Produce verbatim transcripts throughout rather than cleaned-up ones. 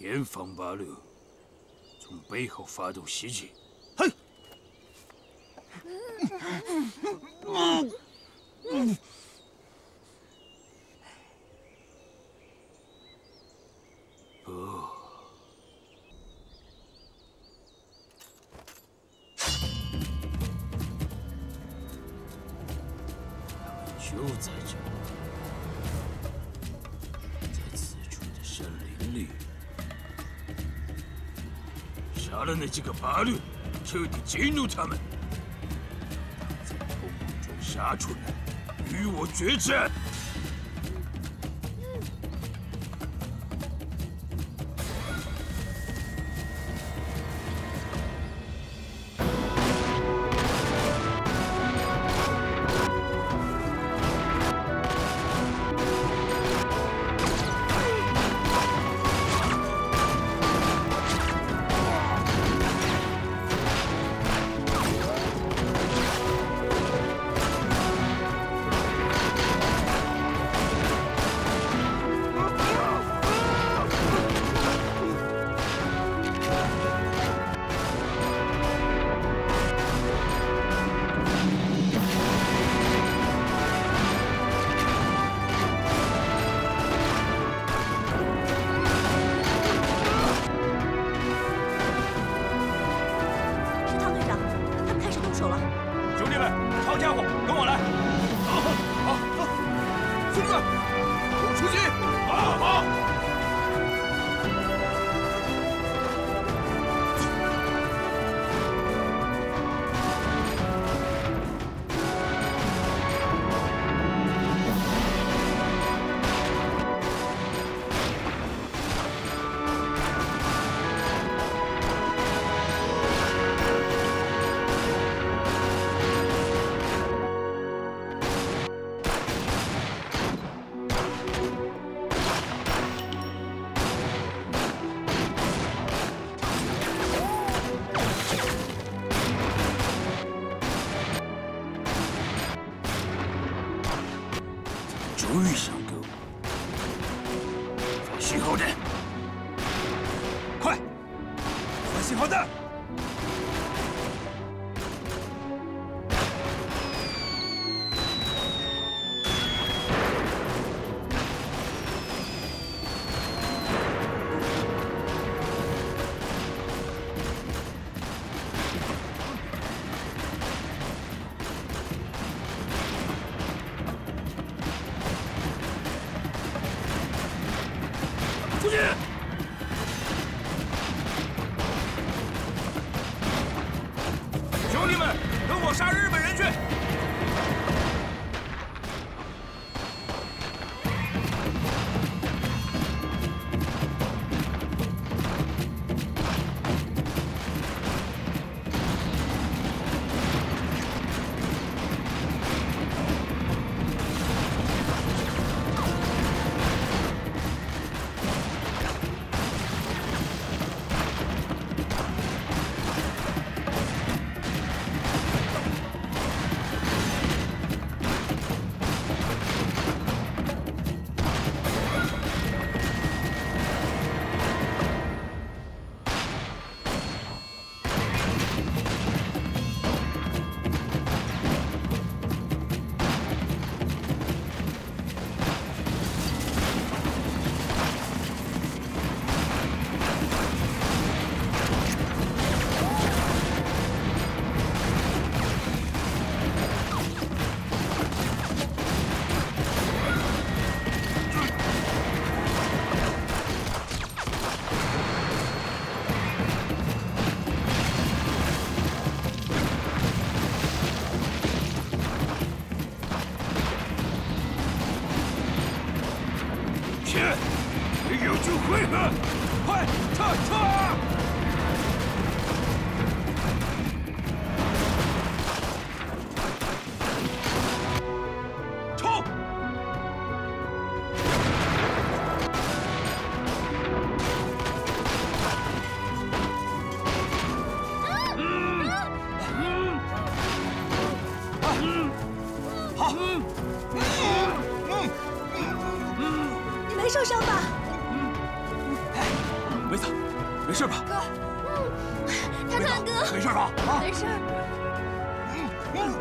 严防八路从背后发动袭击。嘿！不。 就在这里，在此处的山林里，杀了那几个八路，彻底激怒他们，让他从空梦中杀出来，与我决战。好，嗯嗯嗯嗯，你没受伤吧？嗯，梅子，没事吧？哥，嗯，他大哥，没事吧？啊，没事。嗯嗯，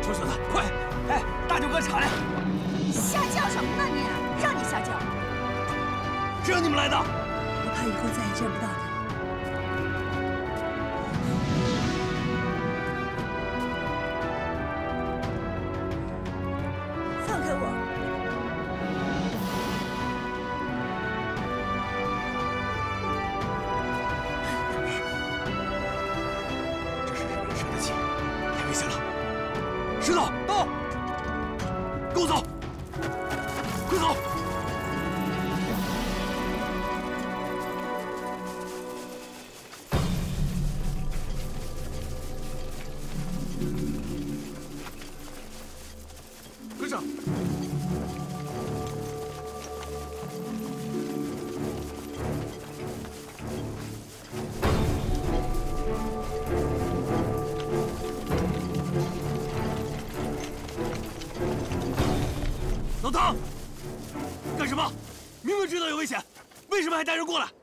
楚雪子，快，哎，大舅哥查来。瞎叫什么呢你？让你瞎叫。谁让你们来的？我怕以后再也见不到他。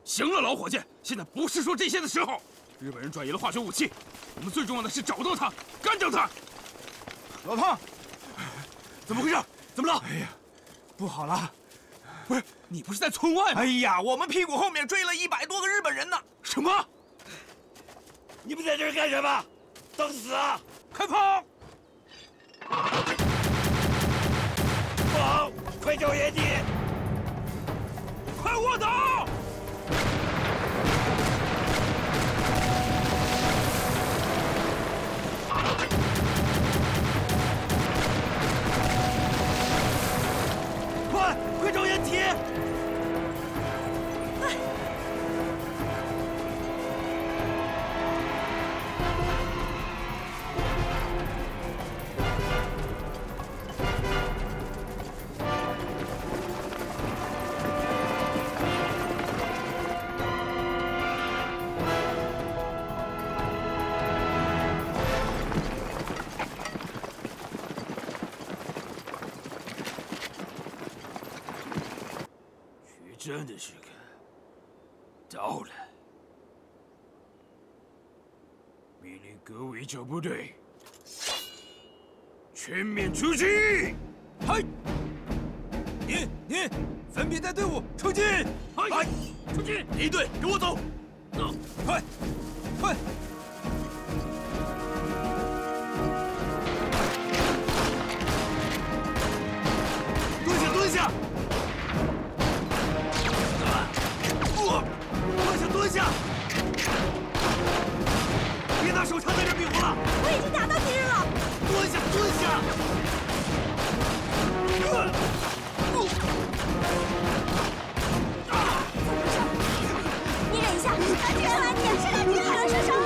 行了，老伙计，现在不是说这些的时候。日本人转移了化学武器，我们最重要的是找到他，干掉他。老汤，怎么回事？怎么了？哎呀，不好了！不是你不是在村外吗？哎呀，我们屁股后面追了一百多个日本人呢！什么？你们在这儿干什么？等死啊！快跑！跑！快救野地！快卧倒！ 快，快找掩体！快！真的是个到了，命令各位小部队全面出击！嗨，您您分别带队伍出击！嗨，出击！一队跟我走，走，快，快！ 别拿手枪在这比划了！我已经打到敌人了！蹲下，蹲下！你忍一下，他敌人来你，谁让敌人来受伤了？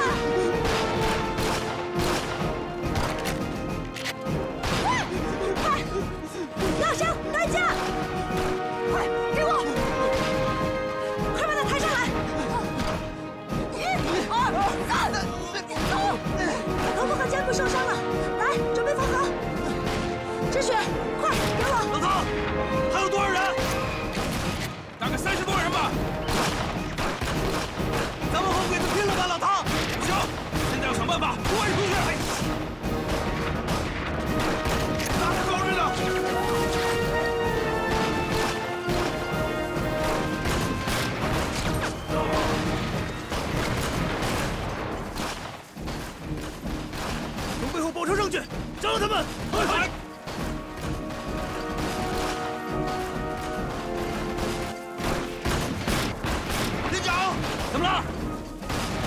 快！老张，大家，快给我！ 头部和肩部受伤了，来，准备放倒。志雪，快给我！老曹，还有多少人？大概三十多人吧。咱们和鬼子拼了吧，老唐！不行，现在要想办法拖出去。打他狗日的！ 保持证据，抓他们！快！连长，怎么了？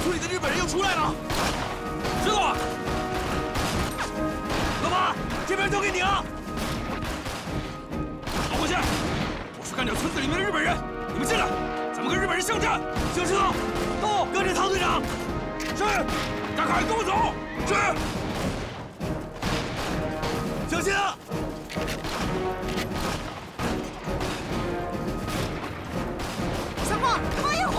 村里的日本人又出来了。知道。老板，这边交给你了。老伙计，我去干掉村子里面的日本人，你们进来，咱们跟日本人巷战。行，师长，到，跟着唐队长。是。大凯，跟我走。是。 小心啊！什么？马一虎！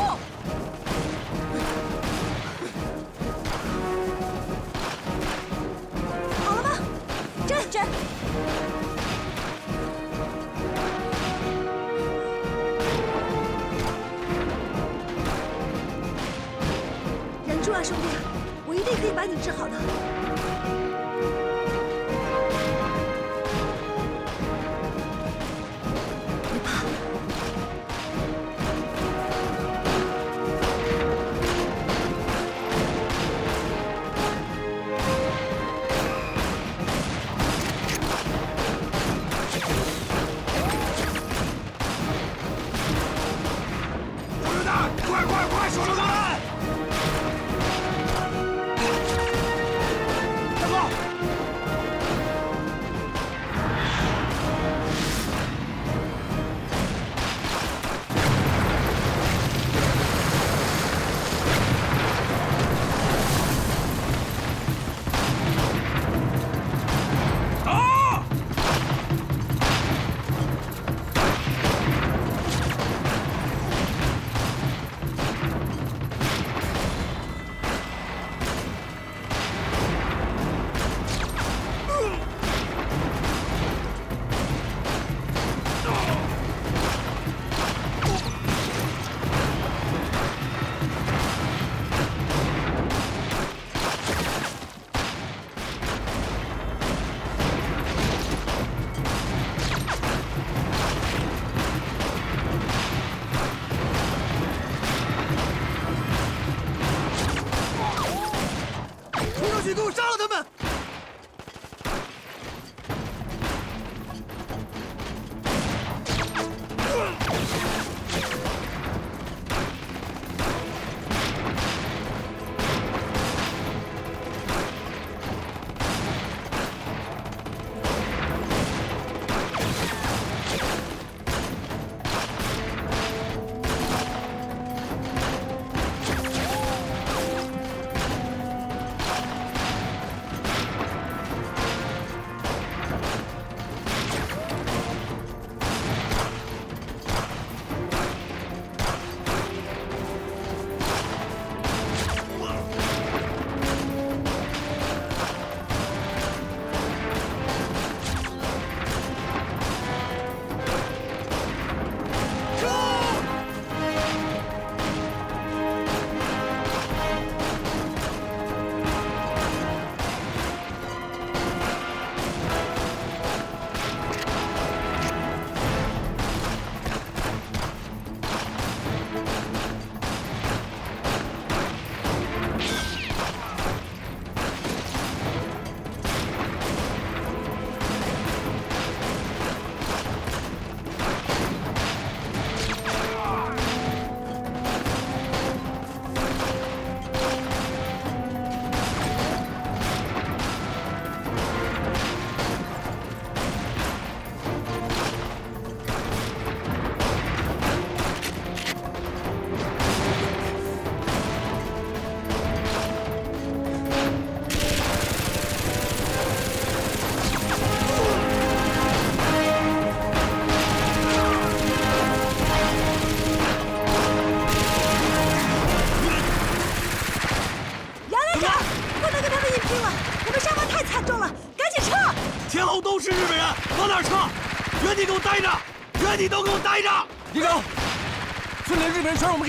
好了吗？站！站！忍住啊，兄弟，我一定可以把你治好的。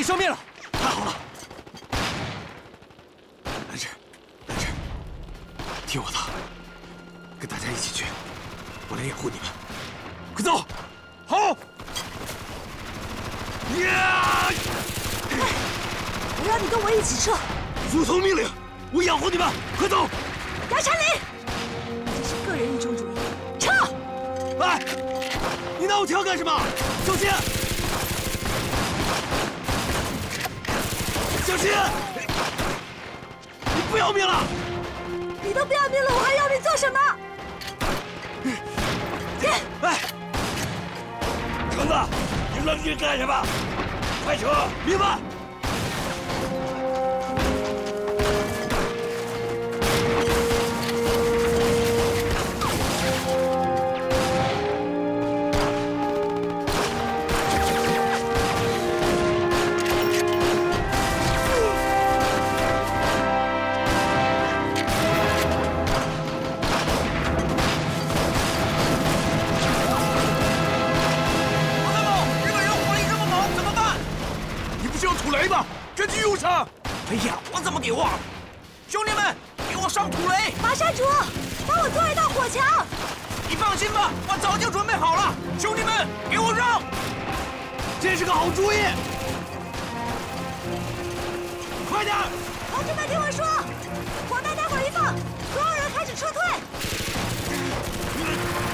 消灭了，太好了！兰芝，兰芝，听我的，跟大家一起去，我来掩护你们。快走！好！呀！我要你跟我一起撤。服从命令，我掩护你们，快走！杨山林，你这是个人英雄主义，撤！哎，你拿我枪干什么？小心！ 小心！你不要命了？你都不要命了，我还要命做什么？给！哎，橙子，你愣着干什么？快撤！明白。哎呀，我怎么给忘了？兄弟们，给我上土雷！马沙主，帮我做一道火墙。你放心吧，我早就准备好了。兄弟们，给我让！这是个好主意。快点！同志们，听我说，火弹待会儿一放，所有人开始撤退。嗯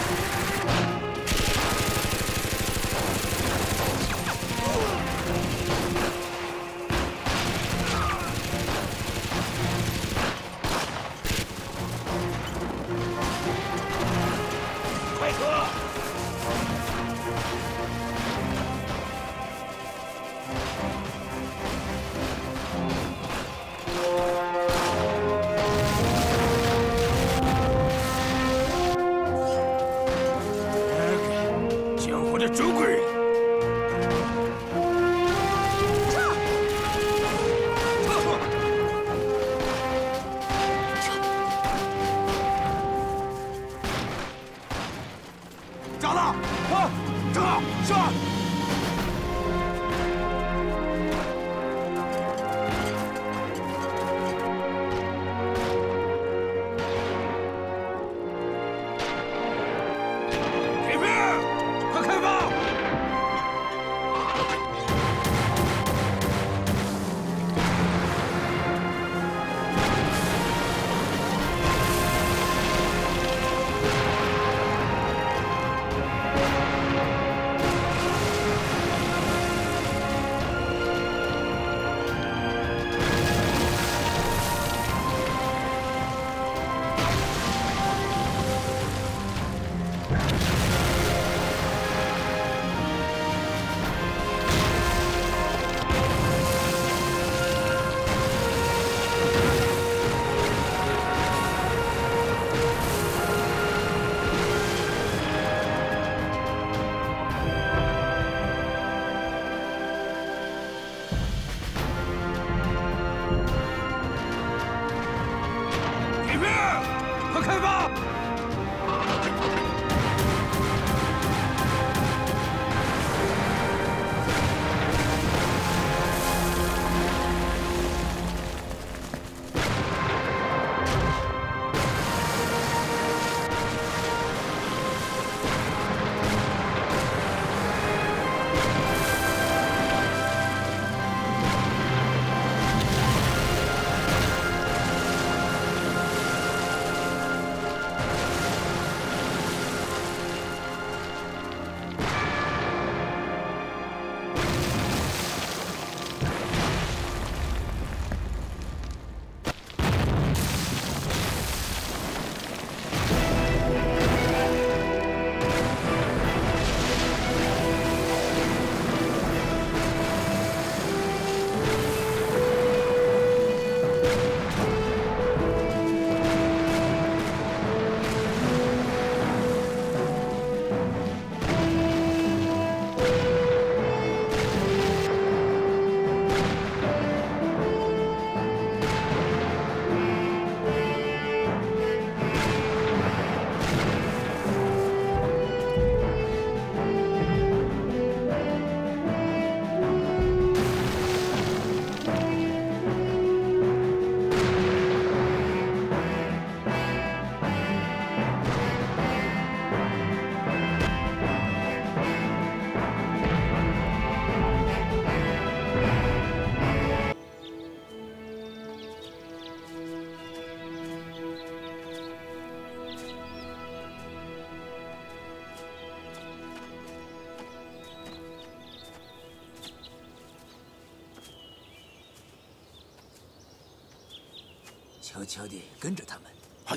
悄悄地跟着他们。好。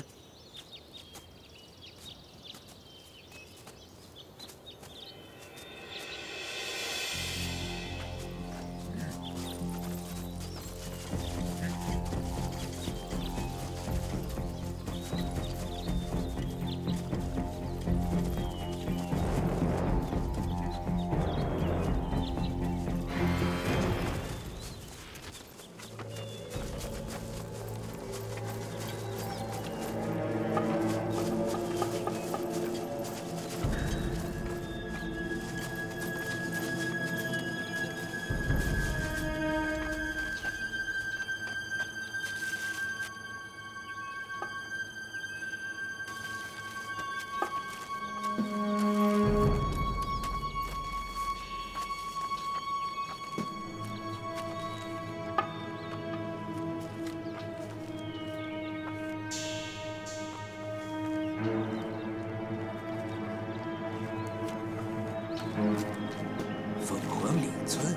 凤凰岭村。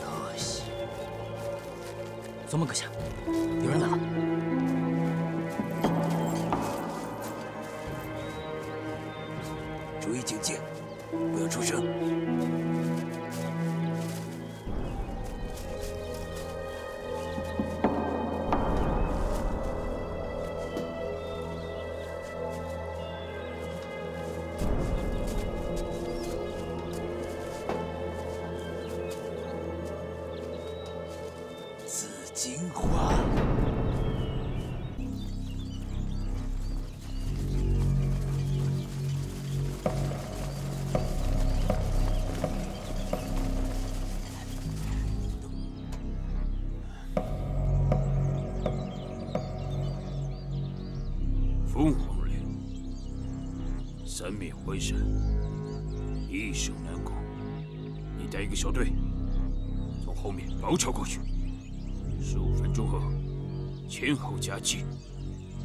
よし。做梦阁下，有人来了。注意警戒，不要出声。 三面环山，易守难攻。你带一个小队，从后面包抄过去。十五分钟后，前后夹击，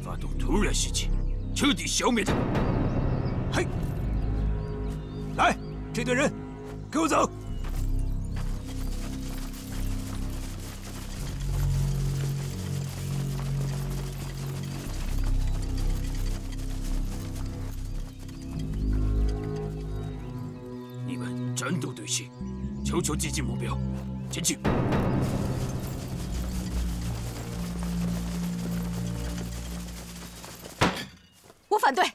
发动突然袭击，彻底消灭他们。嘿，来，这队人，跟我走。 战斗队形，悄悄接近目标，前进。 我反对，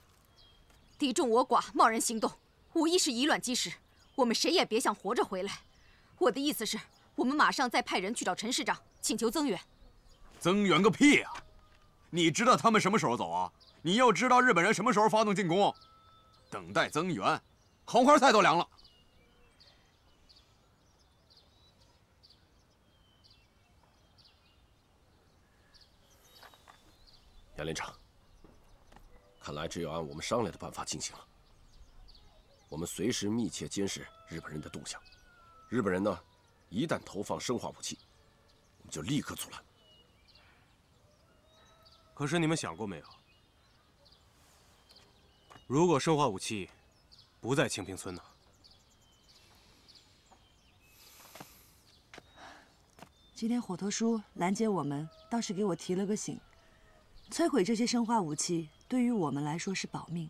敌众我寡，贸然行动，无疑是以卵击石。我们谁也别想活着回来。我的意思是，我们马上再派人去找陈市长，请求增援。增援个屁啊！你知道他们什么时候走啊？你又知道日本人什么时候发动进攻？等待增援，红花菜都凉了。 杨连长，看来只有按我们商量的办法进行了。我们随时密切监视日本人的动向，日本人呢，一旦投放生化武器，我们就立刻阻拦。可是你们想过没有？如果生化武器不在清平村呢？今天火头叔拦截我们，倒是给我提了个醒。 摧毁这些生化武器，对于我们来说是保命，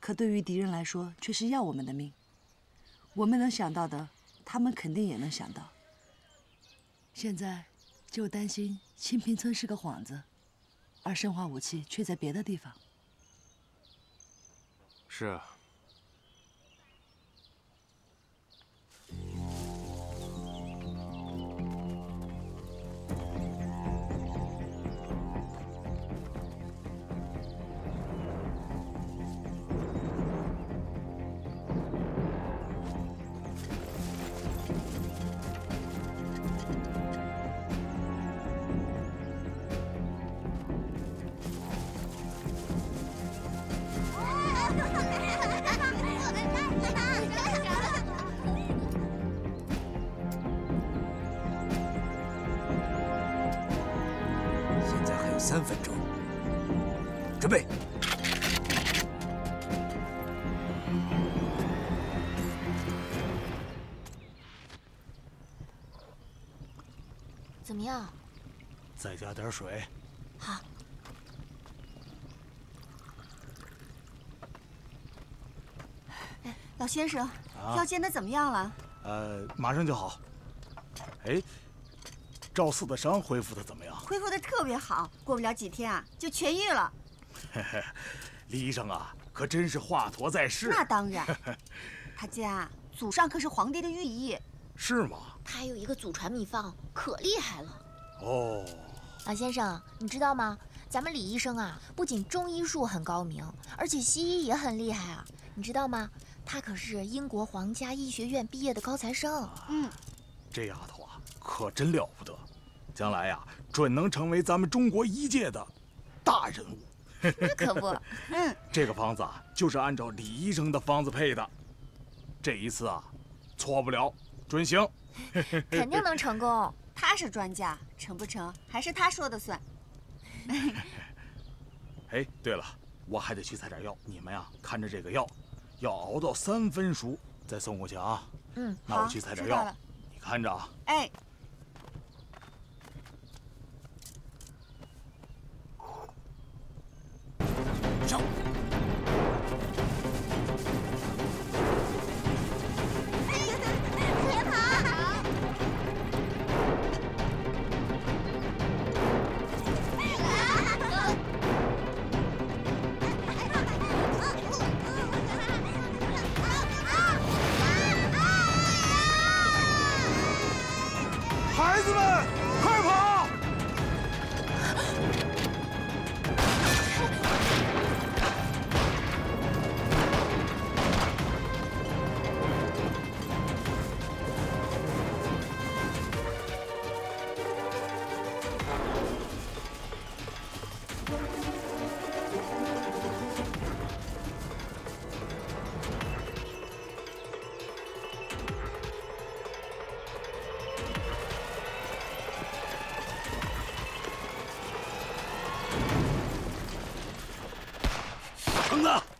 可对于敌人来说却是要我们的命。我们能想到的，他们肯定也能想到。现在就担心清平村是个幌子，而生化武器却在别的地方。是啊。三分钟，准备。 怎么样？再加点水。好。哎，老先生，啊、药煎的怎么样了？呃，马上就好。哎，赵四的伤恢复的怎么样？恢复的特别好，过不了几天啊就痊愈了。李医生啊，可真是华佗在世。那当然，他家祖上可是皇帝的御医。 是吗？他还有一个祖传秘方，可厉害了。哦，老先生，你知道吗？咱们李医生啊，不仅中医术很高明，而且西医也很厉害啊。你知道吗？他可是英国皇家医学院毕业的高材生。啊、嗯，这丫头啊，可真了不得，将来呀、啊，准能成为咱们中国医界的大人物。那可不，嗯，这个方子啊，就是按照李医生的方子配的，这一次啊，错不了。 准行，肯定能成功。他是专家，成不成还是他说的算。哎，对了，我还得去采点药。你们呀，看着这个药，要熬到三分熟再送过去啊。嗯，那我去采点药，你看着啊。哎。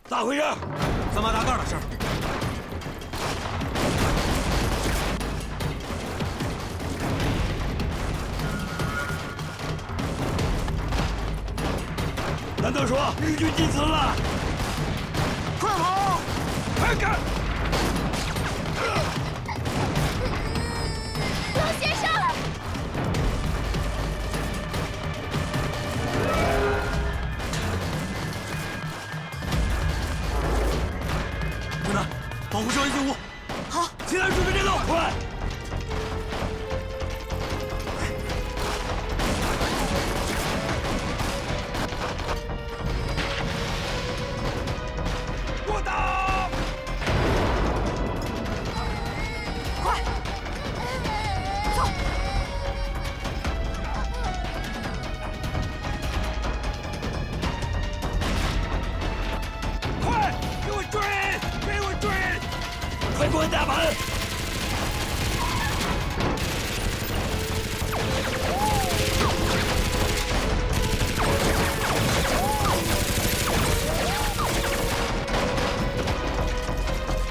咋回事？三八大盖的事儿。难道说日军进城了？快跑！快赶！罗先生，保护少爷进屋。好，其他人准备战斗，快！给我打！快，走！快，给我追！ 快关大门！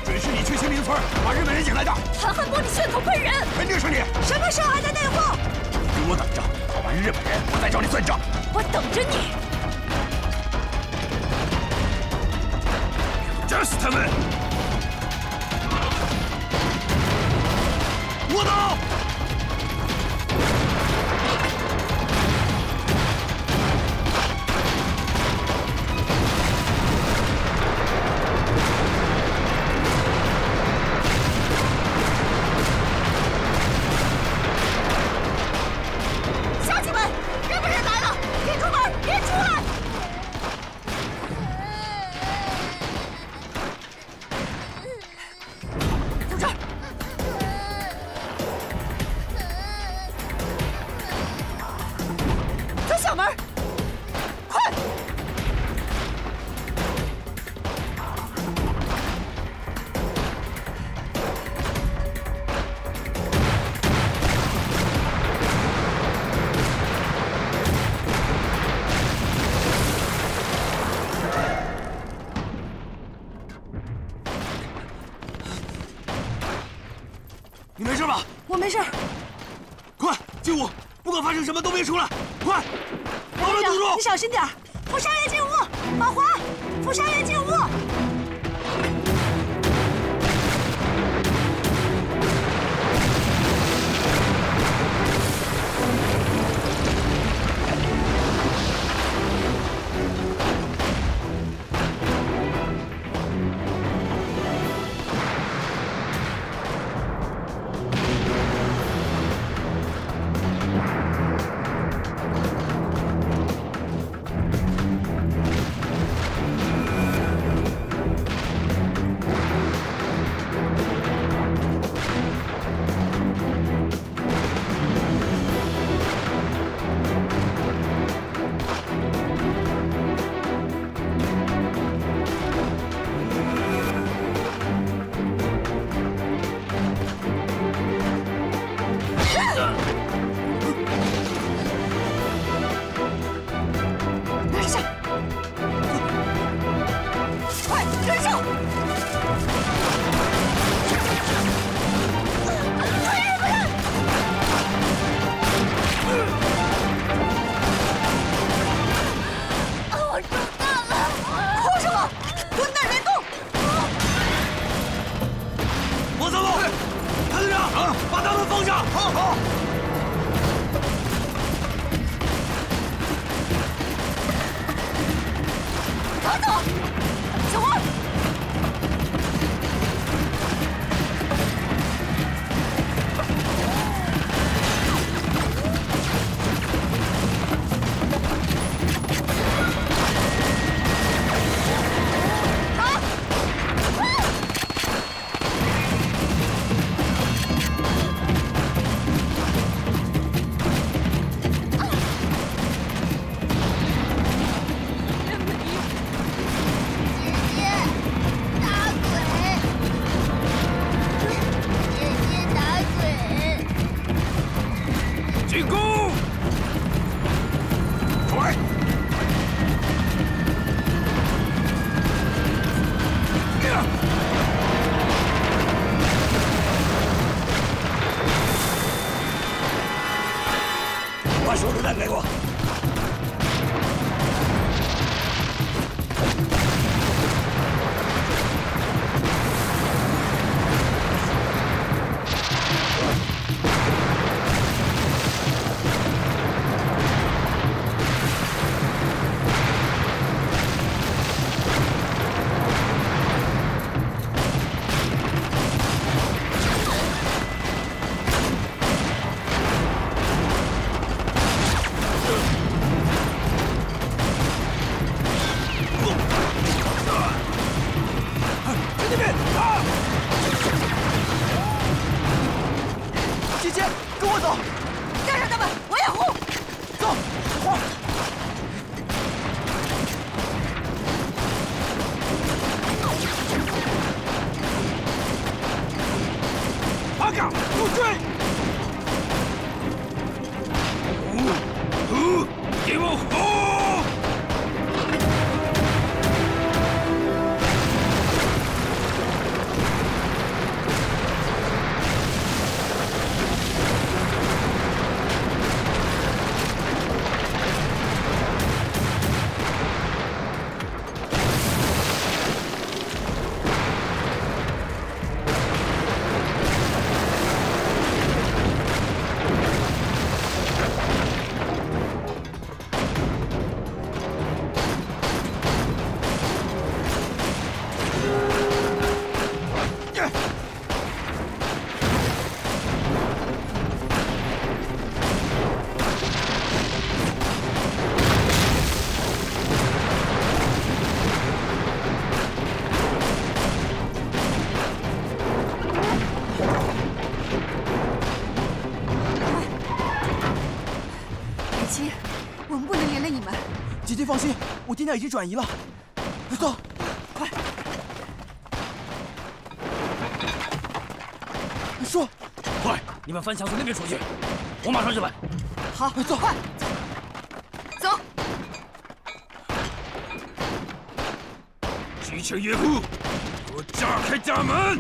准是你去清零村，把日本人引来的。韩汉波，你血口喷人！肯定是你！什么时候还在带货？给我等着，打完日本人，我再找你算账。我等着你。打死他们！ 卧倒！乡亲们，日本人来了！别出门，别出来！在这儿。 小门，快！你没事吧？我没事。快进屋，不管发生什么都别出来！快！ 你小心点儿！扶少爷进屋，宝华，扶少爷进屋。等等，小花。放心，我爹娘已经转移了。走，快！你说，快！你们翻墙从那边出去，我马上就来。好，走，快！走。机枪掩护，给我炸开大门！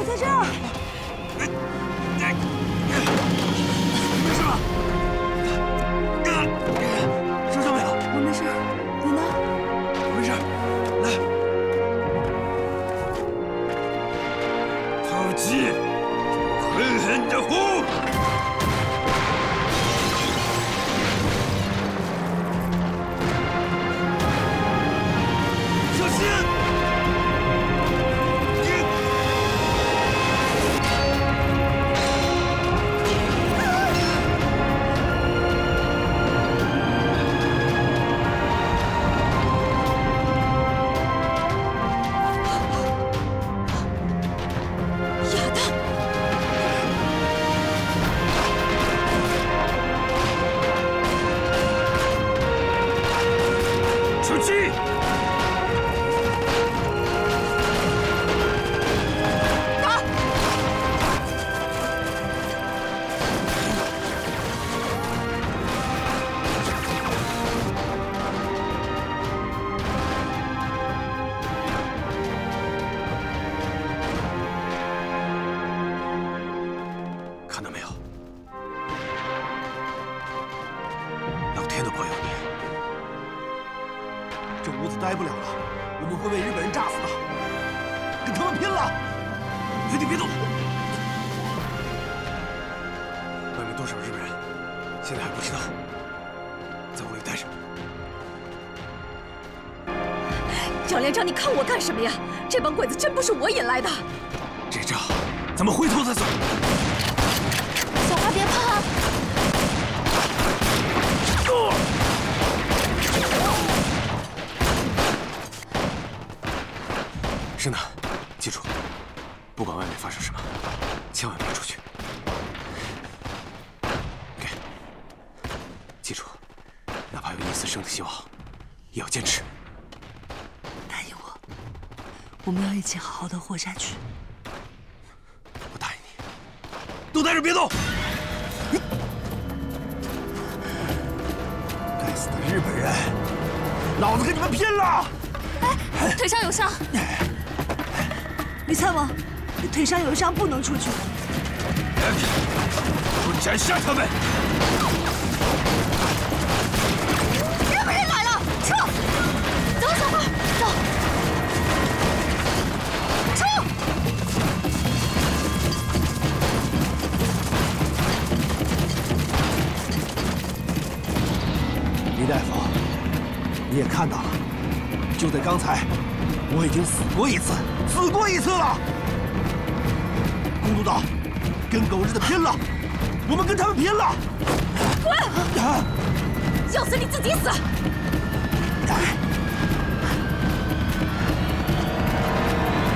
我在这儿。没事吧？受伤没有？我没事，你呢？我没事。来，偷鸡，狠狠的呼！ 什么呀？这帮鬼子真不是我引来的。这仗咱们回头再走。小花别怕啊！生南，记住，不管外面发生什么，千万别出去。给，记住，哪怕有一丝生的希望，也要坚持。 我们要一起好好的活下去。我答应你，都在这别动！该死的日本人，老子跟你们拼了！哎，腿上有伤。李参谋，你腿上有伤，不能出去。我斩杀他们！日本人来了，撤！走，小花，走。 大夫，你也看到了，就在刚才，我已经死过一次，死过一次了。公督岛，跟狗日的拼了，我们跟他们拼了！滚！啊、要死你自己死！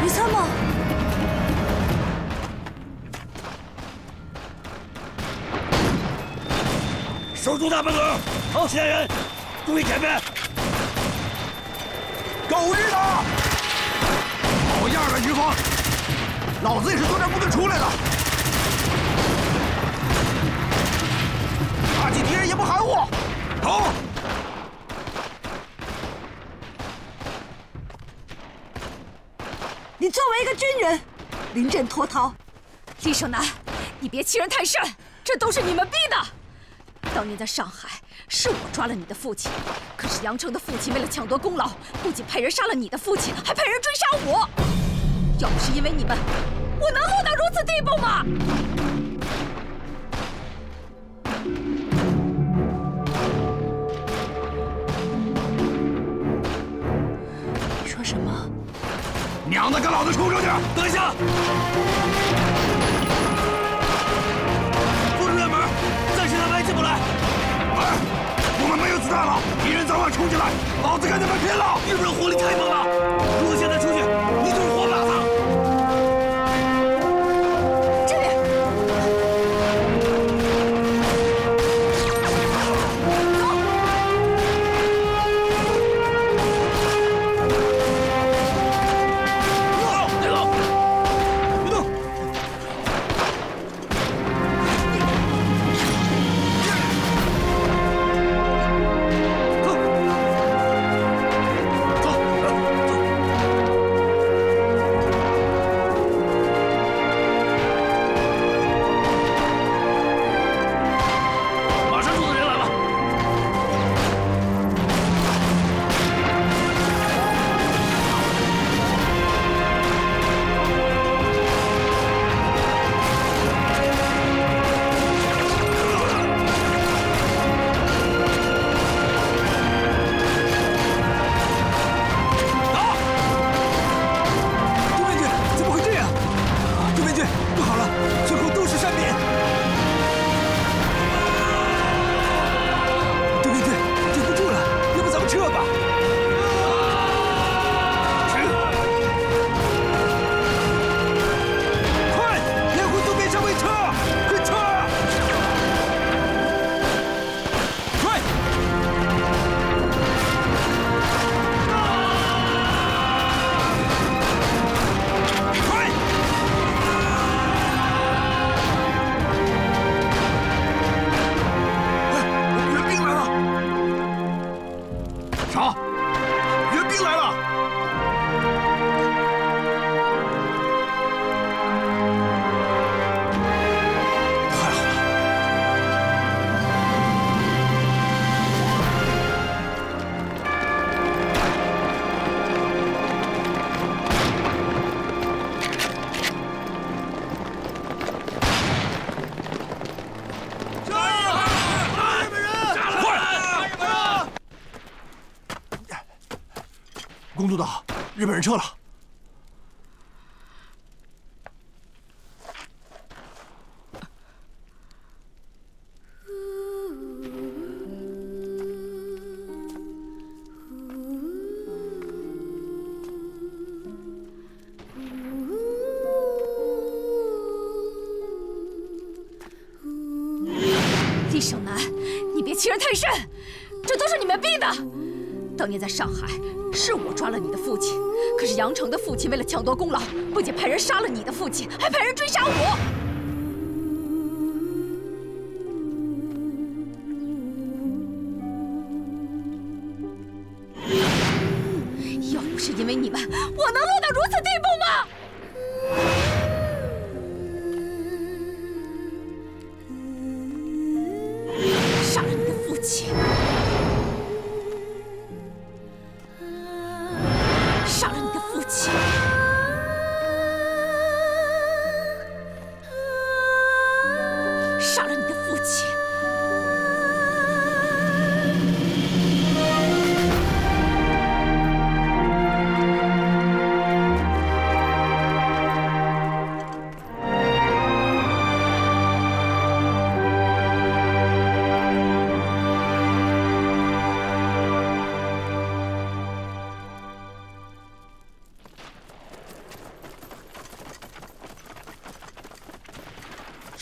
李参谋，守住大门口，好，其他人。 注意前面！狗日的！好样的，于峰！老子也是作战部队出来的，打击敌人也不含糊。走！你作为一个军人，临阵脱逃，李胜男，你别欺人太甚，这都是你们逼的。当年在上海。 是我抓了你的父亲，可是杨成的父亲为了抢夺功劳，不仅派人杀了你的父亲，还派人追杀我。要不是因为你们，我能落到如此地步吗？你说什么？娘的，给老子冲出去！等一下！ 干了！敌人早晚冲进来，老子跟他们拼了！日本人火力太猛了，如果现在出去，你就是活靶子。这边，走！别动！别动！别动！ 走，啥？援兵来了！ 公督导，日本人撤了。厉胜男，你别欺人太甚，这都是你们逼的。当年在上海。 是我抓了你的父亲，可是杨成的父亲为了抢夺功劳，不仅派人杀了你的父亲，还派人追杀我。要不是因为你们，我能落到如此地步吗？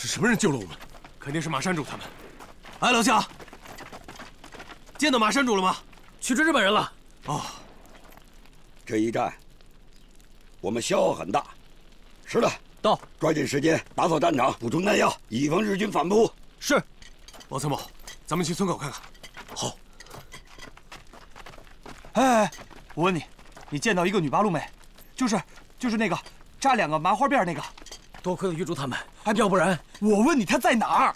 什么人救了我们？肯定是马山主他们。哎，老夏，见到马山主了吗？去追日本人了。哦，这一战我们消耗很大。是的，到，抓紧时间打扫战场，补充弹药，以防日军反扑。是。老参谋，咱们去村口看看。好。哎哎，我问你，你见到一个女八路没？就是就是那个扎两个麻花辫那个。 多亏了玉珠他们，要不然我问你他在哪儿？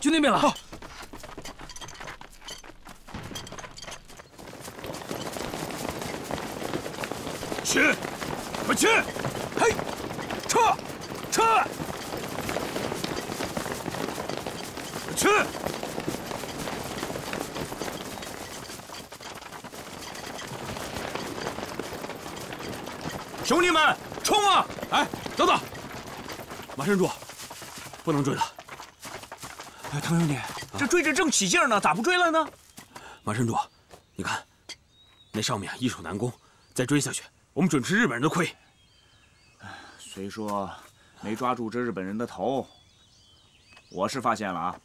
去那边了。去，快去！嘿，撤，撤！去！兄弟们，冲啊！哎，等等。 马山主，不能追了。哎，唐兄弟，这追着正起劲呢，咋不追了呢？马山主，你看，那上面易守难攻，再追下去，我们准吃日本人的亏。虽说没抓住这日本人的头，我是发现了啊，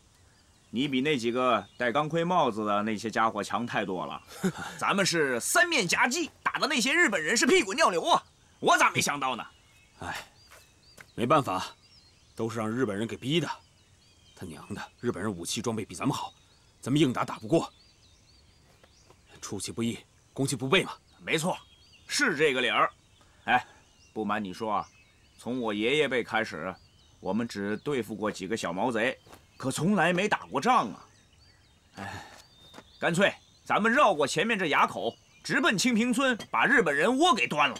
你比那几个戴钢盔帽子的那些家伙强太多了。咱们是三面夹击，打的那些日本人是屁滚尿流啊！我咋没想到呢？哎，没办法。 都是让日本人给逼的，他娘的！日本人武器装备比咱们好，咱们硬打打不过。出其不意，攻其不备嘛。没错，是这个理儿。哎，不瞒你说啊，从我爷爷辈开始，我们只对付过几个小毛贼，可从来没打过仗啊。哎，干脆咱们绕过前面这垭口，直奔清平村，把日本人窝给端了。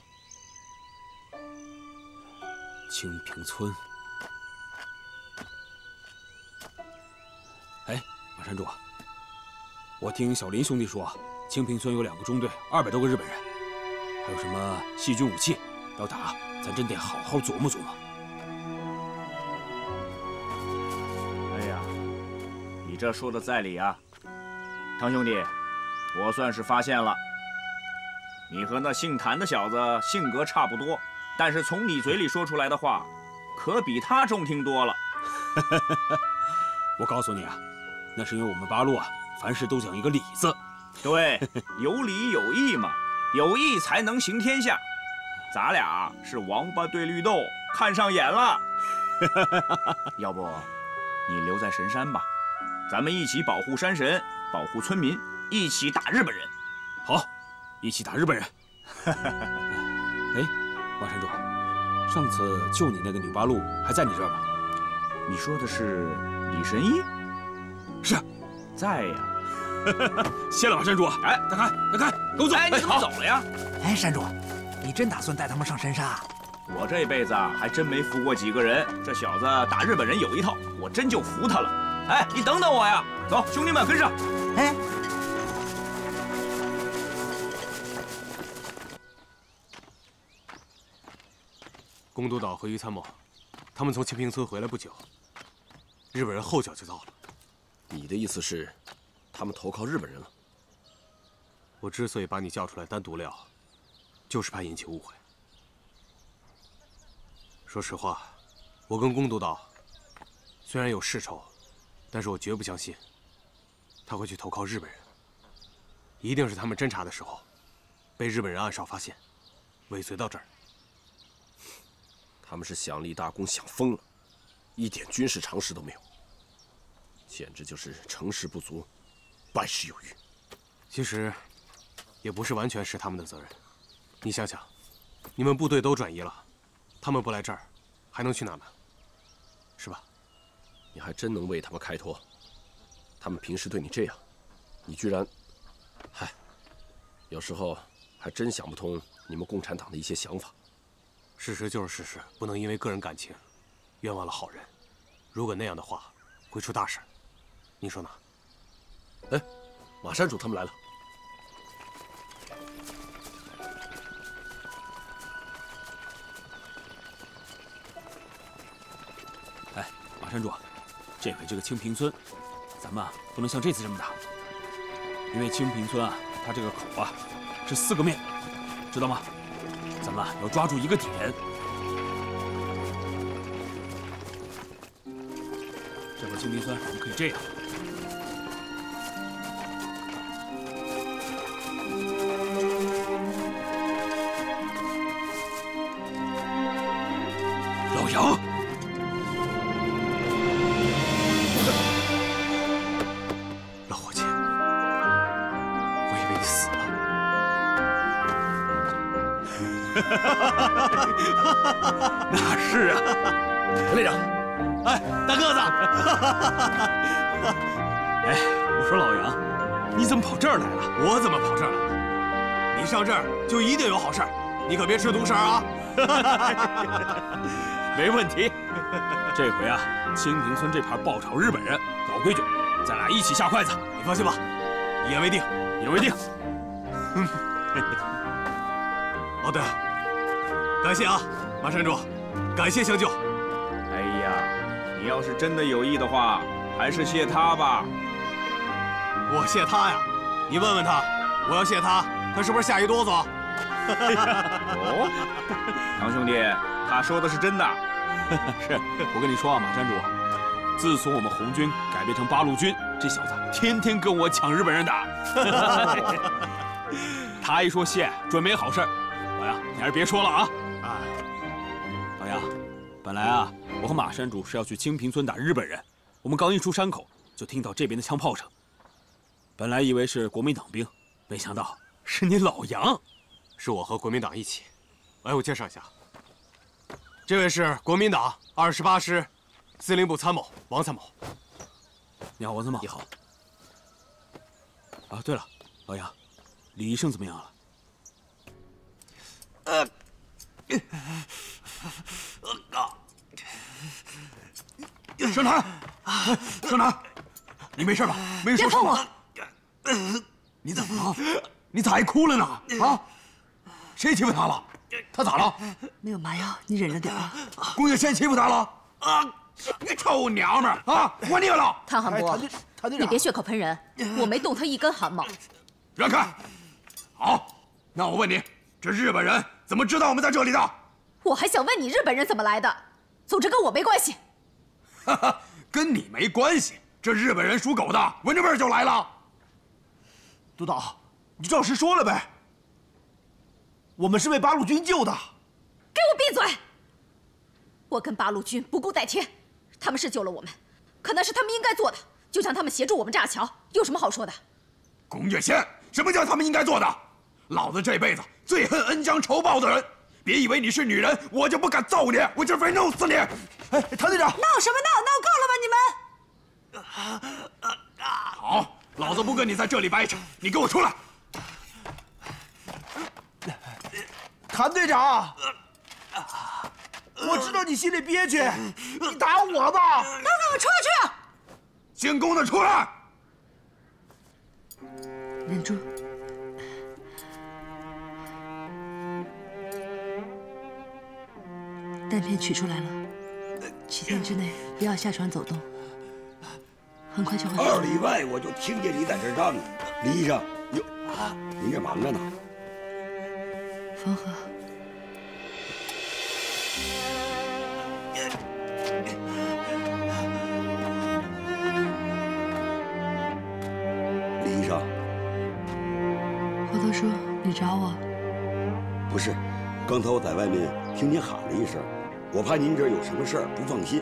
清平村。 哎，马山主，我听小林兄弟说啊，清平村有两个中队，二百多个日本人，还有什么细菌武器，要打咱真得好好琢磨琢磨。哎呀，你这说的在理啊，唐兄弟，我算是发现了，你和那姓谭的小子性格差不多，但是从你嘴里说出来的话，可比他中听多了。我告诉你啊。 那是因为我们八路啊，凡事都讲一个理字，对，有理有义嘛，有义才能行天下。咱俩是王八对绿豆，看上眼了。要不你留在神山吧，咱们一起保护山神，保护村民，一起打日本人。好。好，一起打日本人。哎，王山竹，上次救你那个女八路还在你这儿吗？你说的是李神医？是，在呀。谢了吧，山竹。哎，大开，大开，跟我走。哎，你怎么走了呀？哎，山竹，你真打算带他们上神山啊？ 我这辈子还真没服过几个人，这小子打日本人有一套，我真就服他了。哎，你等等我呀！走，兄弟们跟上。哎，宫督导和于参谋，他们从清平村回来不久，日本人后脚就到了。你的意思是，他们投靠日本人了？我之所以把你叫出来单独聊，就是怕引起误会。 说实话，我跟龚督导虽然有世仇，但是我绝不相信他会去投靠日本人。一定是他们侦查的时候，被日本人暗哨发现，尾随到这儿。他们是想立大功想疯了，一点军事常识都没有，简直就是成事不足，败事有余。其实，也不是完全是他们的责任。你想想，你们部队都转移了。 他们不来这儿，还能去哪呢？是吧？你还真能为他们开脱。他们平时对你这样，你居然……嗨，有时候还真想不通你们共产党的一些想法。事实就是事实，不能因为个人感情冤枉了好人。如果那样的话，会出大事。你说呢？哎，马山主他们来了。 山主，这回这个清平村，咱们啊不能像这次这么打，因为清平村啊，它这个口啊是四个面，知道吗？咱们啊要抓住一个点。这回清平村咱们可以这样，老杨。 那是啊，陈连长，哎，大个子，哎，我说老杨，你怎么跑这儿来了？我怎么跑这儿来了？你上这儿就一定有好事，你可别吃独食啊！没问题，这回啊，清平村这盘爆炒日本人，老规矩，咱俩一起下筷子。你放心吧，一言为定，一言为定。哦，对了。 感谢啊，马山主，感谢相救。哎呀，你要是真的有意的话，还是谢他吧。我谢他呀？你问问他，我要谢他，他是不是吓一哆嗦？哦，唐兄弟，他说的是真的。是，我跟你说啊，马山主，自从我们红军改编成八路军，这小子天天跟我抢日本人打。他一说谢，准没好事。老杨，你还是别说了啊。 啊，老杨，本来啊，我和马山主是要去清平村打日本人。我们刚一出山口，就听到这边的枪炮声。本来以为是国民党兵，没想到是你老杨。是我和国民党一起。哎，我介绍一下，这位是国民党二十八师司令部参谋王参谋。你好，王参谋。你好。啊，对了，老杨，李医生怎么样了？呃。 上哪儿？上哪儿？你没事吧？没事。别碰我！你怎么了？你咋还哭了呢？啊？谁欺负他了？他咋了？没有麻药，你忍着点啊。宫野仙欺负他了？啊！你臭娘们儿啊！我拧了。谭汉波，你别血口喷人，我没动他一根汗毛。让开！好，那我问你，这日本人？ 怎么知道我们在这里的？我还想问你，日本人怎么来的？总之跟我没关系。哈哈，跟你没关系。这日本人属狗的，闻着味儿就来了。督导，你就照实说了呗。我们是被八路军救的。给我闭嘴！我跟八路军不共戴天，他们是救了我们，可那是他们应该做的，就像他们协助我们炸桥，有什么好说的？宫月仙，什么叫他们应该做的？老子这辈子最恨恩将仇报的人。别以为你是女人，我就不敢揍你，我今儿非弄死你！哎，谭队长，闹什么闹？闹够了吧你们？好，老子不跟你在这里掰扯，你给我出来！谭队长，我知道你心里憋屈，你打我吧！都给我出去！姓龚的出来！忍住。 弹片取出来了，几天之内不要下船走动，很快就会。二里外我就听见你在这嚷嚷，李医生，哟啊，您这忙着呢。缝合。李医生，回头叔，你找我？不是，刚才我在外面听您喊了一声。 我怕您这有什么事儿不放心，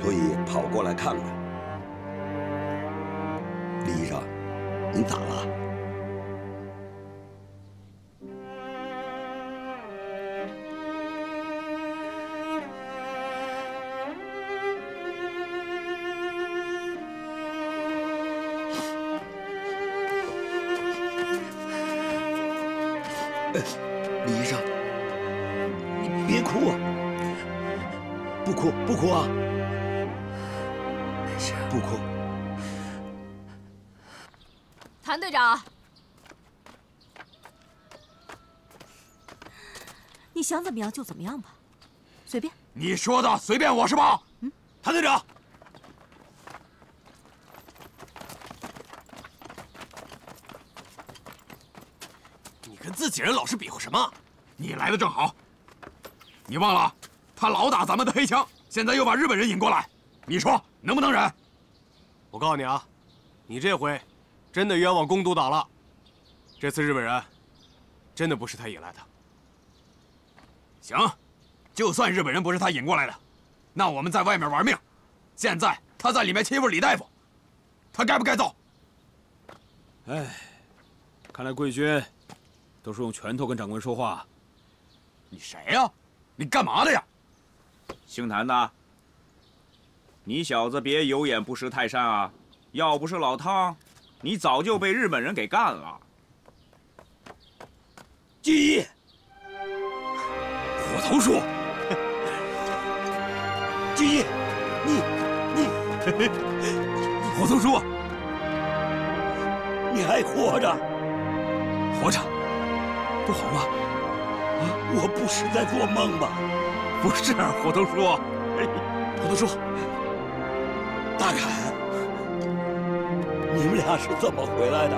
所以跑过来看看。李医生，您咋了？李医生，你别哭啊！ 不哭，不哭啊！没事，不哭。谭队长，你想怎么样就怎么样吧，随便。你说的随便我是吧？嗯。谭队长，你跟自己人老是比划什么？你来的正好，你忘了？ 他老打咱们的黑枪，现在又把日本人引过来，你说能不能忍？我告诉你啊，你这回真的冤枉龚督导了。这次日本人真的不是他引来的。行，就算日本人不是他引过来的，那我们在外面玩命，现在他在里面欺负李大夫，他该不该揍？哎，看来贵军都是用拳头跟长官说话。你谁呀？你干嘛的呀？ 姓谭的，你小子别有眼不识泰山啊！要不是老汤，你早就被日本人给干了。记忆，火头叔，记忆，你你，火头叔，你还活着？活着，不好吗？啊，我不是在做梦吧？ 不是，火头叔，火头叔，大凯，你们俩是怎么回来的？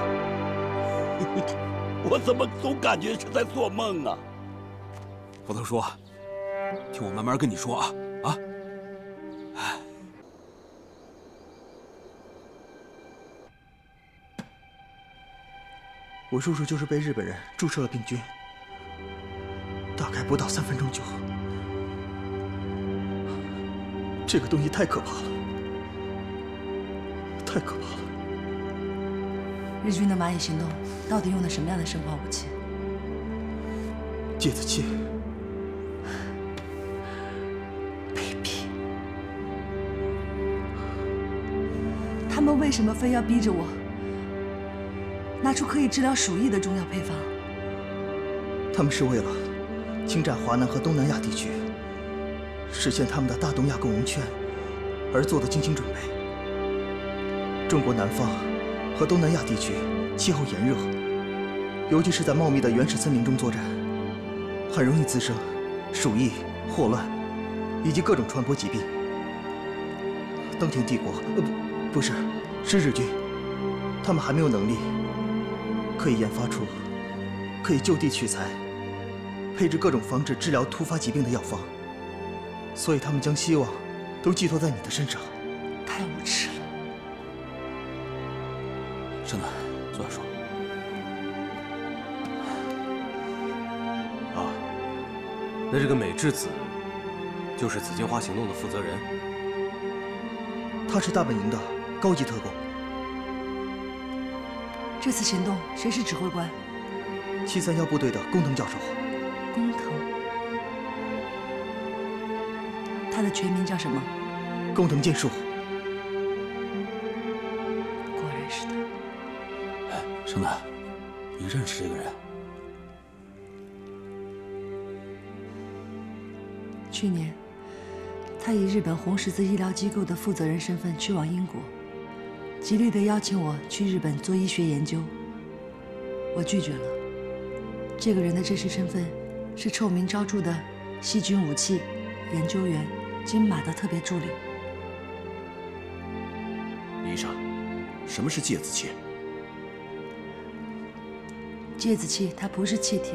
我怎么总感觉是在做梦啊？火头叔，听我慢慢跟你说啊啊！我叔叔就是被日本人注射了病菌，大概不到三分钟就。 这个东西太可怕了，太可怕了！日军的蚂蚁行动到底用的什么样的生化武器？芥子气、卑鄙！他们为什么非要逼着我拿出可以治疗鼠疫的中药配方？他们是为了侵占华南和东南亚地区。 实现他们的大东亚共荣圈而做的精心准备。中国南方和东南亚地区气候炎热，尤其是在茂密的原始森林中作战，很容易滋生鼠疫、霍乱以及各种传播疾病。登田帝国，呃，不，不是，是日军，他们还没有能力可以研发出可以就地取材、配置各种防治治疗突发疾病的药方。 所以他们将希望都寄托在你的身上，太无耻了。盛楠，坐下说。啊，那这个美智子就是紫荆花行动的负责人，他是大本营的高级特工。这次行动谁是指挥官？七三幺部队的工藤教授。工藤，他的全名叫什么？工藤健树。果然是他。哎，盛楠，你认识这个人？去年，他以日本红十字医疗机构的负责人身份去往英国，极力地邀请我去日本做医学研究。 我拒绝了。这个人的真实身份是臭名昭著的细菌武器研究员金马的特别助理。李医生，什么是介子气？介子气它不是气体，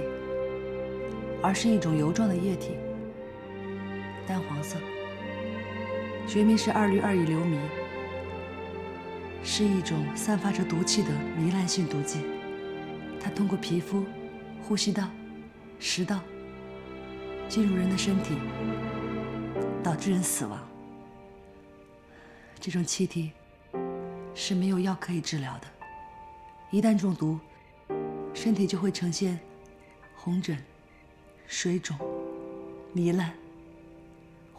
而是一种油状的液体，淡黄色。学名是二氯二乙硫醚，是一种散发着毒气的糜烂性毒剂。 它通过皮肤、呼吸道、食道进入人的身体，导致人死亡。这种气体是没有药可以治疗的，一旦中毒，身体就会呈现红疹、水肿、糜烂、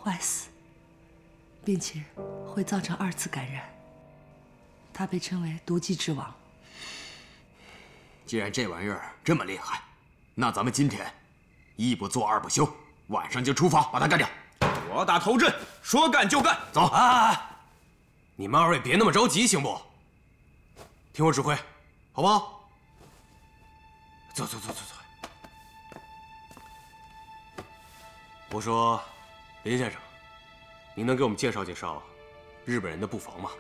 坏死，并且会造成二次感染。它被称为“毒剂之王”。 既然这玩意儿这么厉害，那咱们今天一不做二不休，晚上就出发把它干掉。我打头阵，说干就干。走！哎哎哎，你们二位别那么着急，行不？听我指挥，好不好？走走走走走。我说，林先生，您能给我们介绍介绍日本人的布防吗？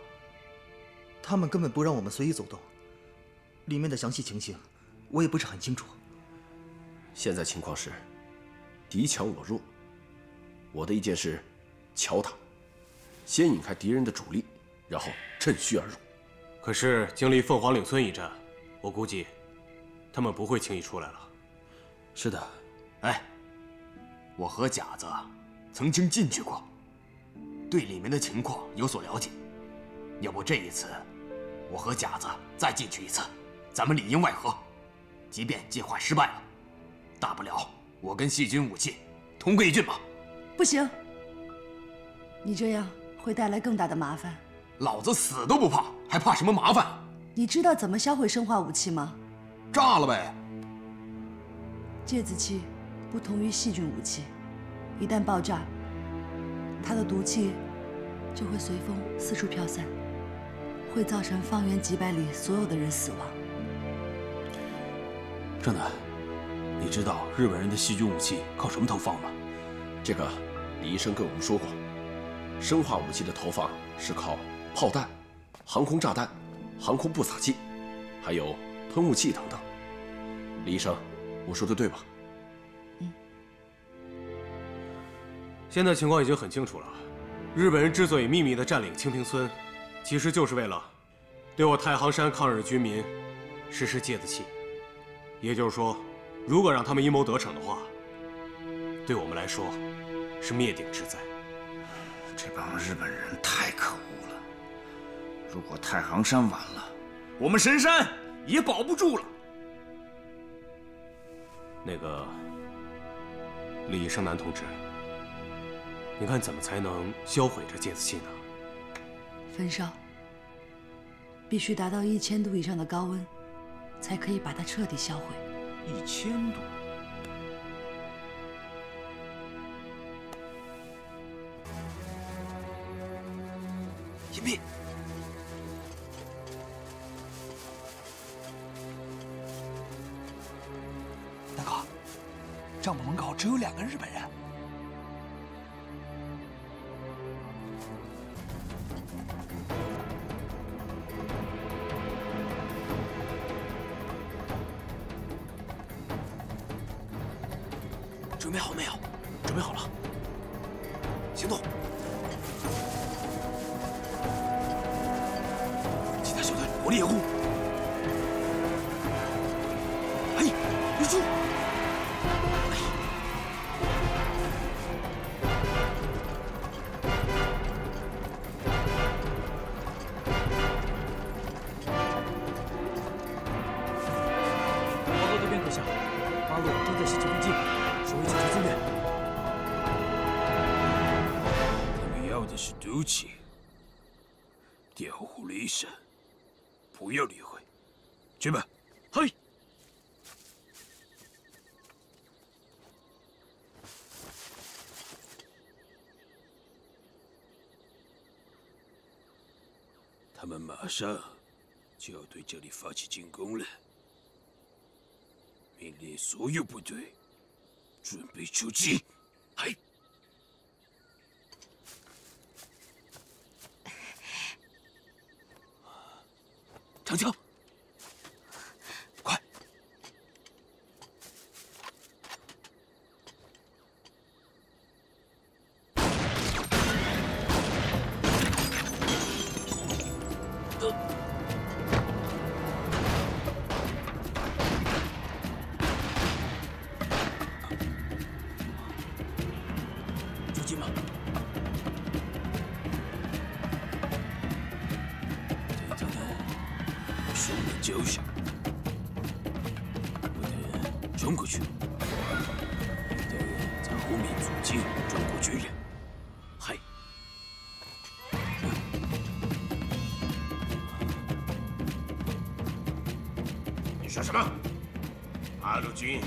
他们根本不让我们随意走动。 里面的详细情形，我也不是很清楚。现在情况是，敌强我弱。我的意见是，巧打，先引开敌人的主力，然后趁虚而入。可是经历凤凰岭村一战，我估计，他们不会轻易出来了。是的，哎，我和甲子曾经进去过，对里面的情况有所了解。要不这一次，我和甲子再进去一次。 咱们里应外合，即便计划失败了，大不了我跟细菌武器同归于尽嘛。不行，你这样会带来更大的麻烦。老子死都不怕，还怕什么麻烦？你知道怎么销毁生化武器吗？炸了呗。芥子气不同于细菌武器，一旦爆炸，它的毒气就会随风四处飘散，会造成方圆几百里所有的人死亡。 盛楠，你知道日本人的细菌武器靠什么投放吗？这个李医生跟我们说过，生化武器的投放是靠炮弹、航空炸弹、航空步洒器，还有喷雾器等等。李医生，我说的对吧？嗯。现在情况已经很清楚了，日本人之所以秘密地占领清平村，其实就是为了对我太行山抗日军民实施芥子气。 也就是说，如果让他们阴谋得逞的话，对我们来说是灭顶之灾。这帮日本人太可恶了！如果太行山完了，我们神山也保不住了。那个李胜男同志，你看怎么才能销毁这芥子气呢？焚烧，必须达到一千度以上的高温。 才可以把它彻底销毁。一千度。隐蔽。大哥，帐篷门口只有两个日本人。阁下，八路正在袭击附近，守卫请求增援。他们要的是毒气。电后呼了一声，不要理会。去吧。嘿。 他们马上就要对这里发起进攻了，命令所有部队准备出击。嗨，长枪，快！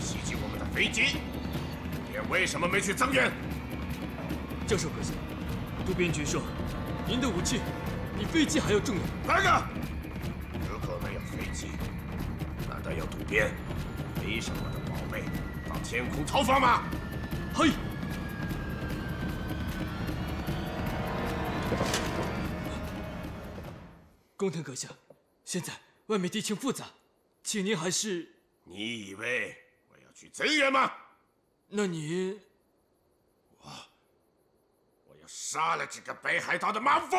袭击我们的飞机，也为什么没去增援？教授阁下，渡边军说，您的武器比飞机还要重要。哪个？如果没有飞机，难道要渡边背上我的宝贝到天空逃亡吗？嘿！ 宫藤阁下，现在外面敌情复杂，请您还是……你以为？ 去增援吗？那你，我，我要杀了这个北海道的莽夫！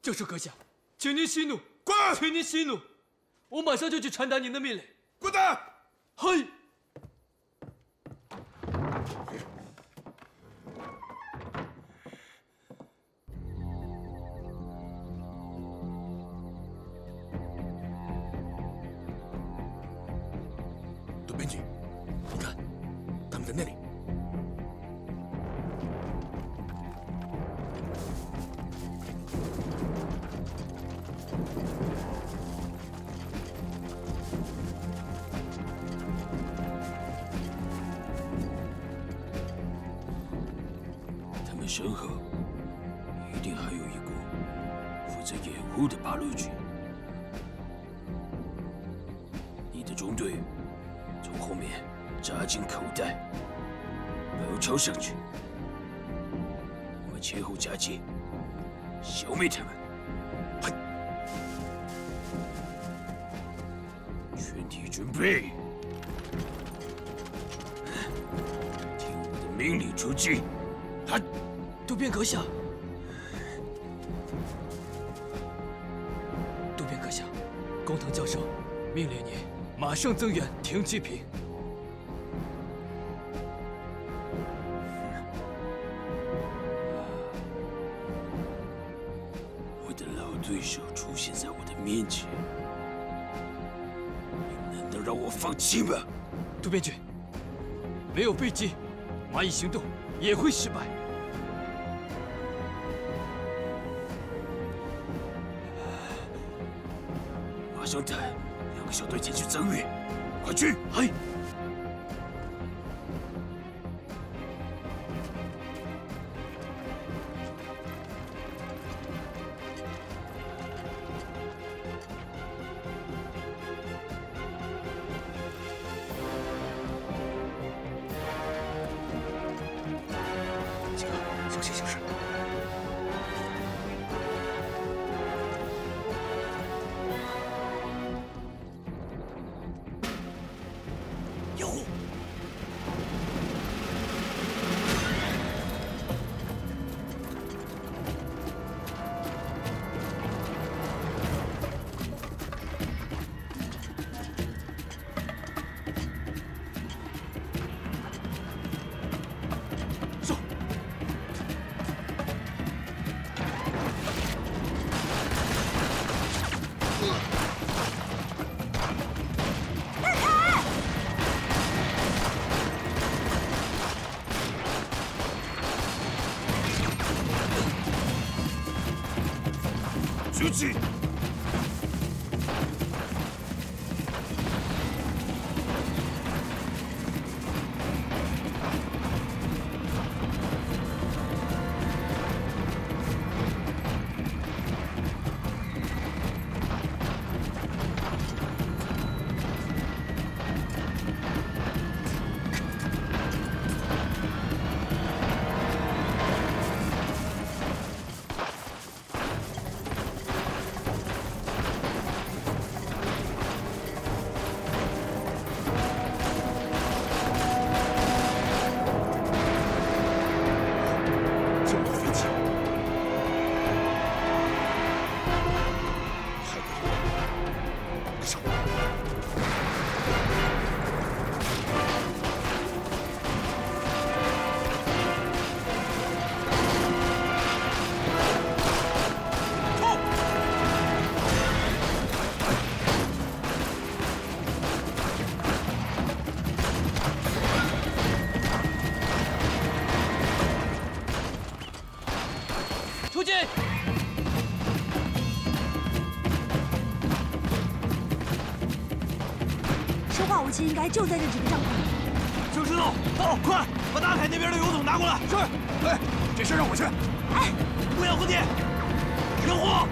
教授阁下，请您息怒！滚！请您息怒！我马上就去传达您的命令。滚蛋！嘿！渡边君。 在那里，他们身后一定还有一股负责掩护的八路军。你的中队从后面扎进口袋。 包抄上去，我们前后夹击，消灭他们。嘿，全体准备，听我的命令出击。嘿，渡边阁下，渡边阁下，工藤教授命令您马上增援停机坪。 面前，你难道让我放弃吗？渡边君，没有飞机，蚂蚁行动也会失败。马上带两个小队前去增援，快去！嘿。撃ち。 应该就在这几个帐篷。就知道，到，快把大海那边的油桶拿过来。是。哎，这事让我去。哎，不要过电，点火。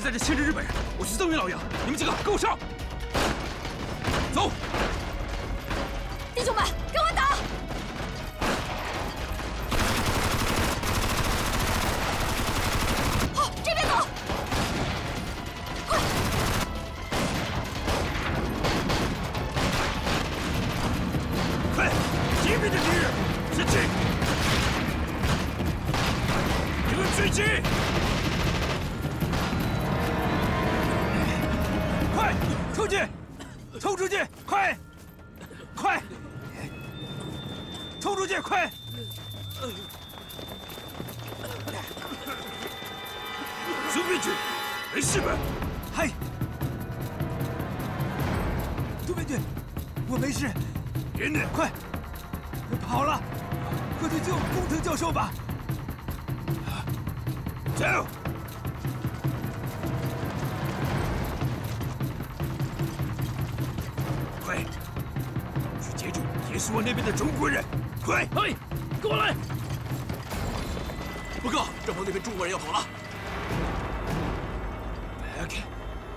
在这牵制日本人，我去增援老杨。你们几个跟我上，走！弟兄们，跟我打！好，这边走！快！快！击毙的敌人，前进！你们追击！ 冲出去！快，快！冲出去！快！准备去，没事吧？嗨，准备去，我没事。人呢？快，跑了！快去救工藤教授吧！走。 是我那边的中国人，快！嘿，跟我来！报告，正好那边中国人要跑了。OK，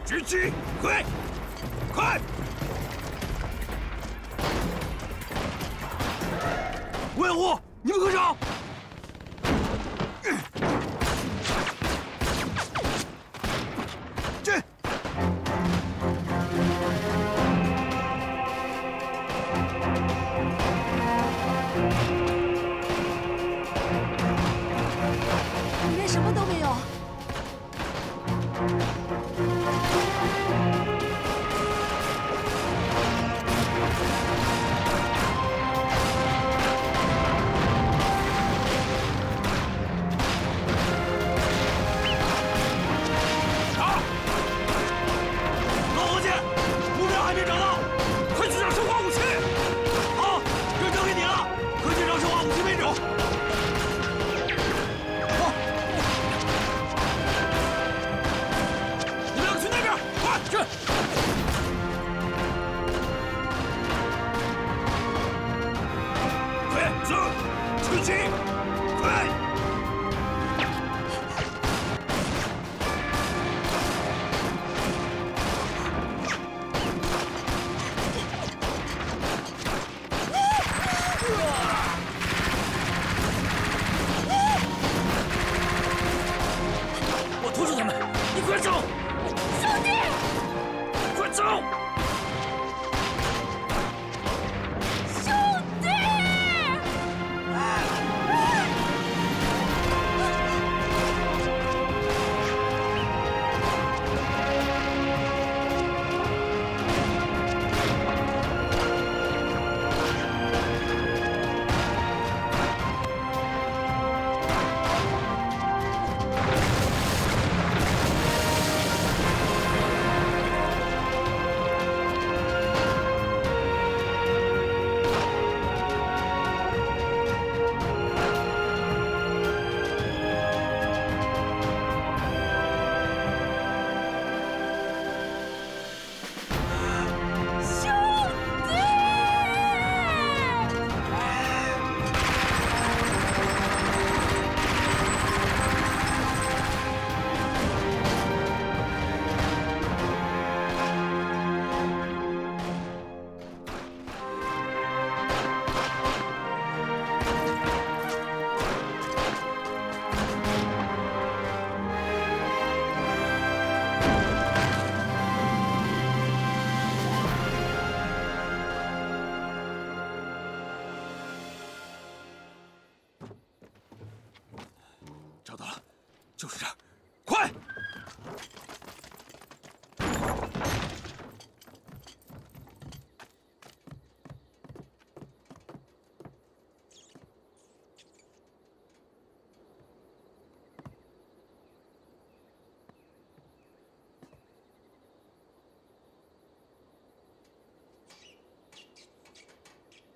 狙击，快，快！魏虎，你们和尚。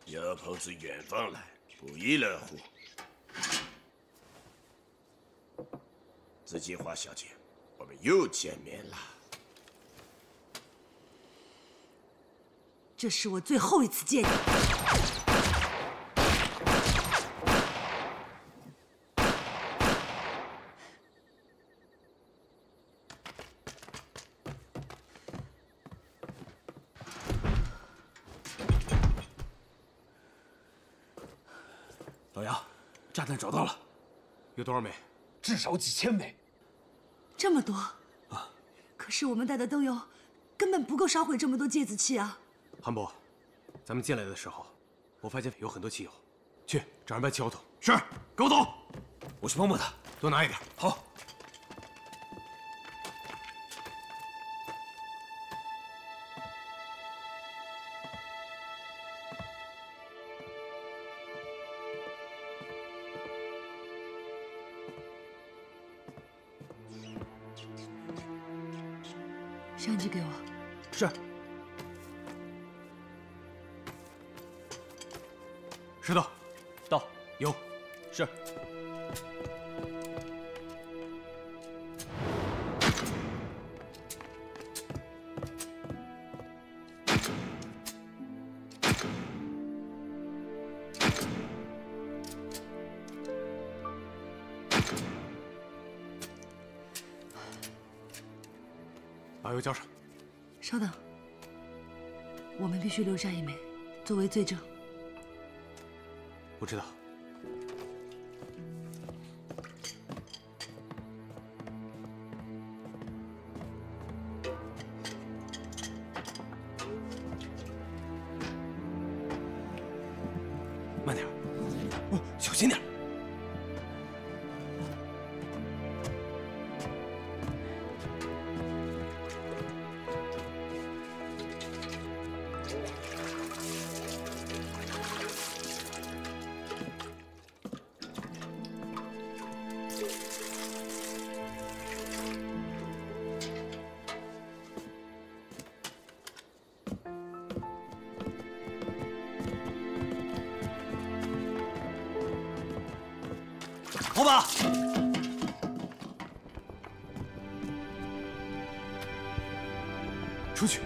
妖猴自远方来，不亦乐乎？紫金花小姐，我们又见面了。这是我最后一次见你。 找到了，有多少枚？至少几千枚。这么多啊！可是我们带的灯油根本不够烧毁这么多芥子气啊！韩伯，咱们进来的时候，我发现有很多汽油，去找人搬汽油桶。是，跟我走，我去帮帮他，多拿一点。好。相机给我。是。石头，到有，是。油浇上，稍等，我们必须留下一枚作为罪证。我知道。慢点，哦，小心点。 好吧。出去。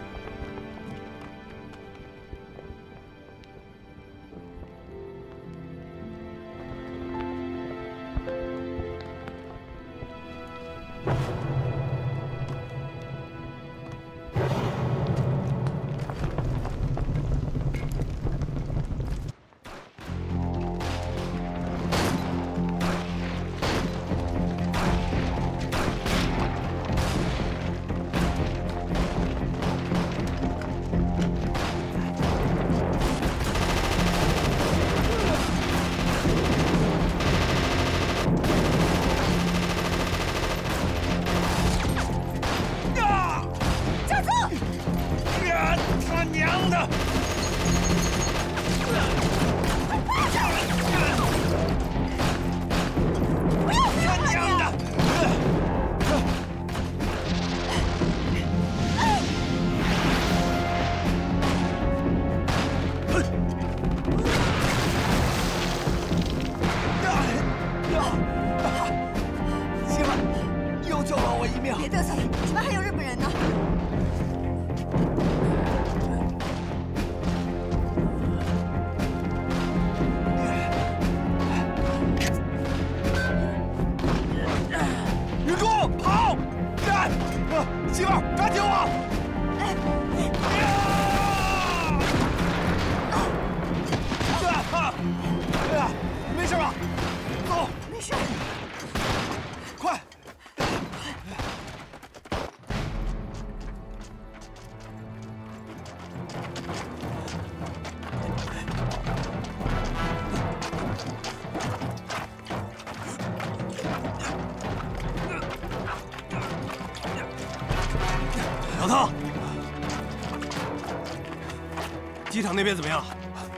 机场那边怎么样？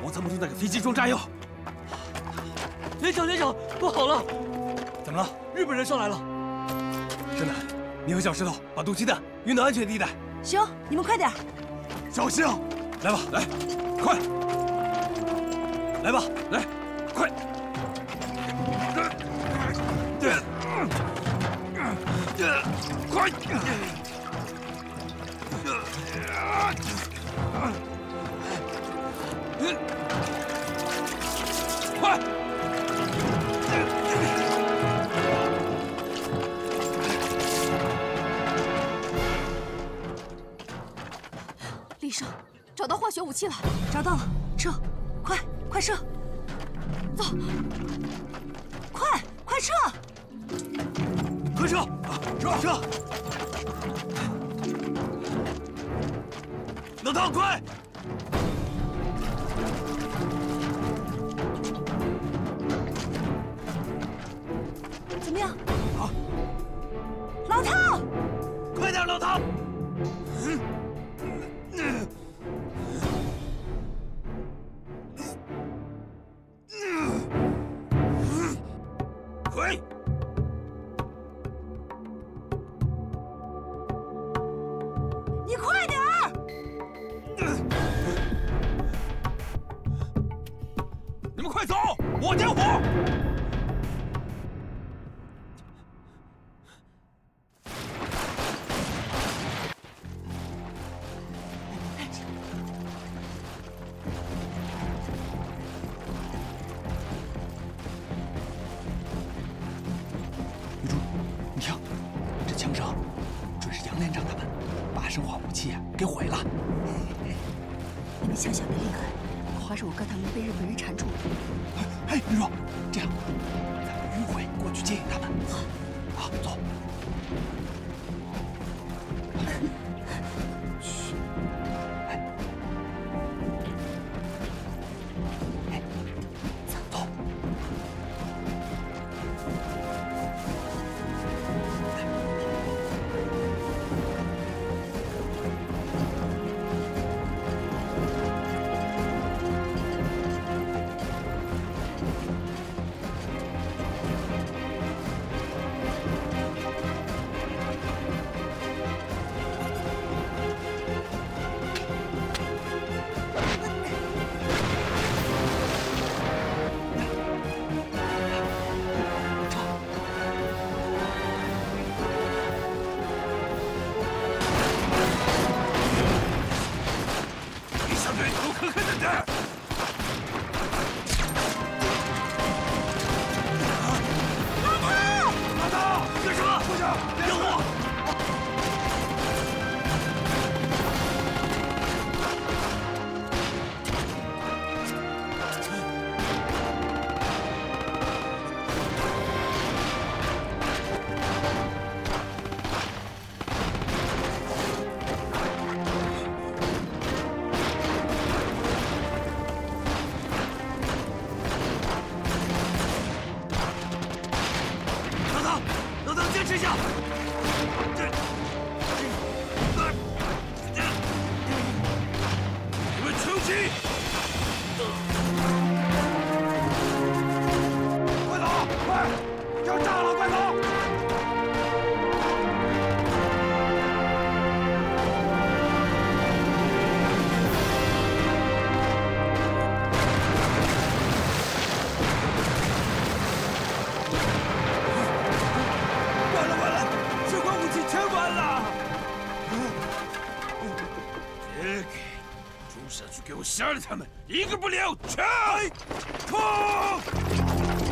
我参谋处在给飞机装炸药。连长，连长，不好了！怎么了？日本人上来了！真的，你和小石头把毒气弹运到安全地带。行，你们快点！小心啊！来吧，来，快！来吧，来，快！快！ 医生，找到化学武器了，找到了，撤，快快撤，走，快快撤，快撤，撤撤，老唐快！给冲上去，给我杀了他们，一个不留！撤！冲！